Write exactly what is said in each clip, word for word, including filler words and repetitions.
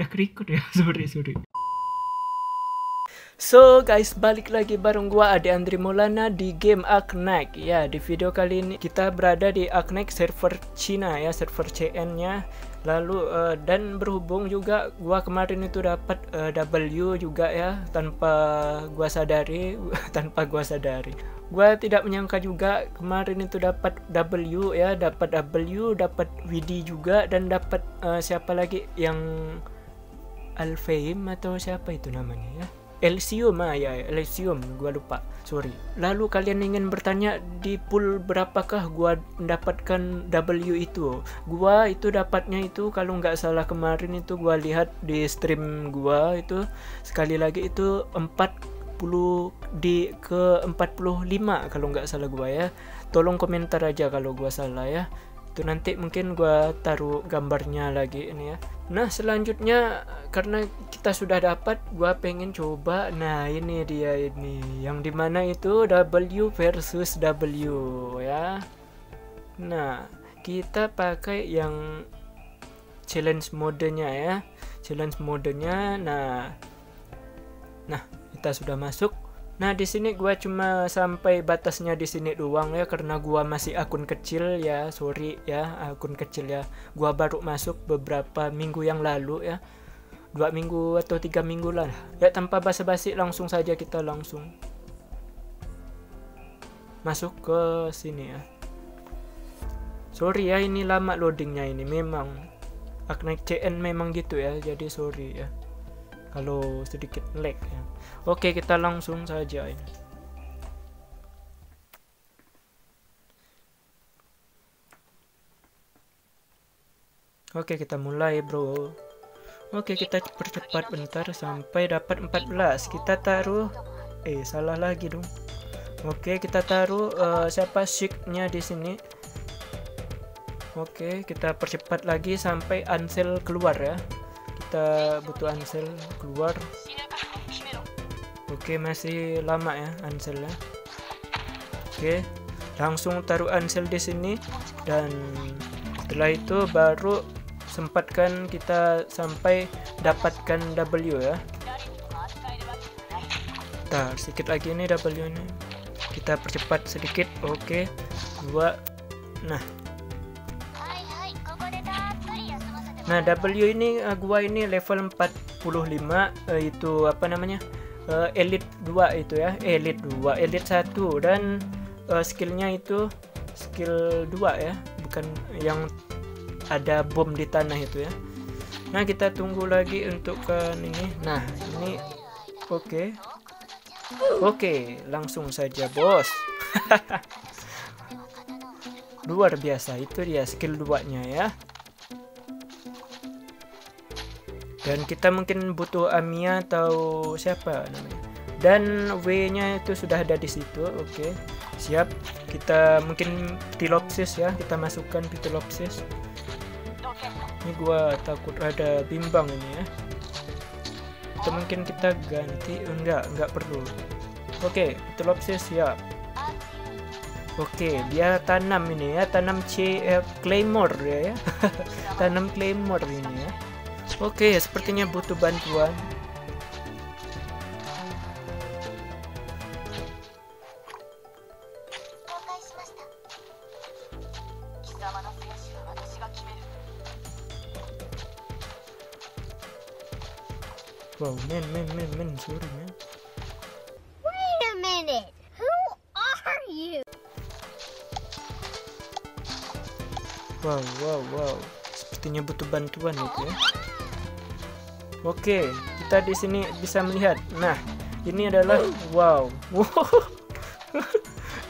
Udah kerikut ya, sorry, sorry. So guys, balik lagi bareng gua Ade Andri Maulana di game Arknight. Ya, di video kali ini kita berada di Arknight server Cina ya, server C N nya. Lalu uh, dan berhubung juga gua kemarin itu dapat uh, W juga ya, tanpa gua sadari, tanpa gua sadari. Gua tidak menyangka juga kemarin itu dapat W ya, dapat W, dapat Widi juga, dan dapat uh, siapa lagi yang Alfheim atau siapa itu namanya ya? Elcium, ah ya, Elcium, gua lupa, sorry. Lalu kalian ingin bertanya di pool berapakah gua mendapatkan W itu? Gua itu dapatnya itu kalau nggak salah kemarin itu gua lihat di stream gua itu sekali lagi itu empat puluh di ke empat puluh lima kalau nggak salah gua ya. Tolong komentar aja kalau gua salah ya. Itu nanti mungkin gua taruh gambarnya lagi ini ya. Nah selanjutnya karena kita sudah dapat, gua pengen coba. Nah ini dia, ini yang dimana itu W versus W ya. Nah kita pakai yang challenge modenya ya, challenge modenya. Nah nah kita sudah masuk. Nah di sini gua cuma sampai batasnya di sini doang ya, karena gua masih akun kecil ya, sorry ya, akun kecil ya. Gua baru masuk beberapa minggu yang lalu ya, dua minggu atau tiga minggu lah ya. Tanpa basa-basi langsung saja kita langsung masuk ke sini ya. Sorry ya, ini lama loadingnya, ini memang Arknight C N memang gitu ya, jadi sorry ya kalau sedikit lag ya. Oke, kita langsung saja ini. Oke, kita mulai, bro. Oke, kita percepat bentar sampai dapat empat belas. Kita taruh eh salah lagi dong. Oke, kita taruh uh, siapa Sheikh-nya di sini. Oke, kita percepat lagi sampai Ansel keluar ya. Kita butuh Ansel keluar. Oke, masih lama ya Ansel ya. Oke, langsung taruh Ansel di sini, dan setelah itu baru sempatkan kita sampai dapatkan W ya. Nah, sedikit lagi ini W nya. Kita percepat sedikit. Oke, dua. Nah. Nah W ini uh, gua ini level empat puluh lima, uh, itu apa namanya, uh, elite dua itu ya, elite dua, elite satu, dan uh, skillnya itu skill dua ya, bukan yang ada bom di tanah itu ya. Nah kita tunggu lagi untuk ke ini. Nah ini oke, okay. Oke, okay, langsung saja bos. Luar biasa, itu dia skill dua nya ya. Dan kita mungkin butuh Amiya atau siapa namanya, dan W-nya itu sudah ada di situ. Oke, okay. Siap. Kita mungkin Ptylopsis ya, kita masukkan Ptylopsis. Ini gua takut ada bimbang ini ya. Atau mungkin kita ganti, enggak enggak perlu. Oke, okay. Ptylopsis siap. Oke, okay. Dia tanam ini ya, tanam C eh, Claymore ya, ya. Tanam Claymore ini ya. Oke, okay, sepertinya butuh bantuan. Wow, men, men, men, men, sorry, men. Wait a minute, who are you? Wow, wow, wow, sepertinya butuh bantuan itu ya. Oke, okay, kita di sini bisa melihat. Nah, ini adalah wow.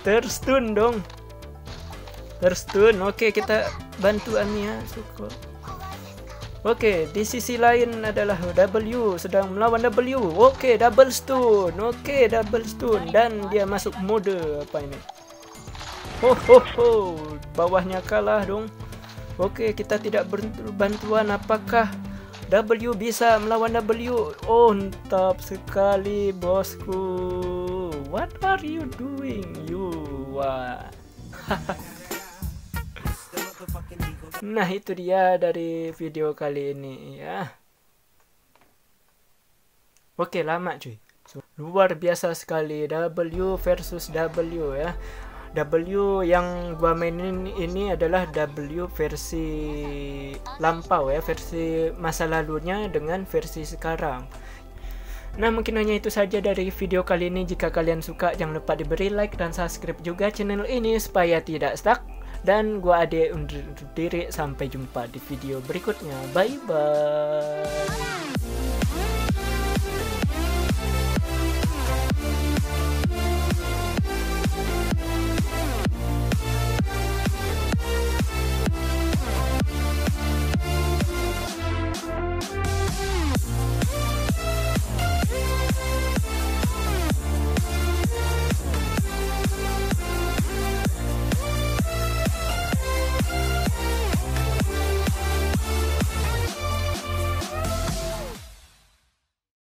Terstun dong. Terstun. Oke, okay, kita bantu Amiya suko. Oke, okay, di sisi lain adalah W sedang melawan W. Oke, okay, double stun. Oke, okay, double stun, dan dia masuk mode apa ini? Ho ho ho. Bawahnya kalah dong. Oke, okay, kita tidak berbantuan. Apakah W bisa melawan W? Oh, mantap sekali bosku. What are you doing? You are... Nah, itu dia dari video kali ini ya. Oke, lama cuy. Luar biasa sekali W versus W ya. W yang gua mainin ini adalah W versi lampau ya, versi masa lalunya dengan versi sekarang. Nah, mungkin hanya itu saja dari video kali ini. Jika kalian suka, jangan lupa diberi like dan subscribe juga channel ini supaya tidak stuck. Dan gua Ade undur diri, sampai jumpa di video berikutnya. Bye bye.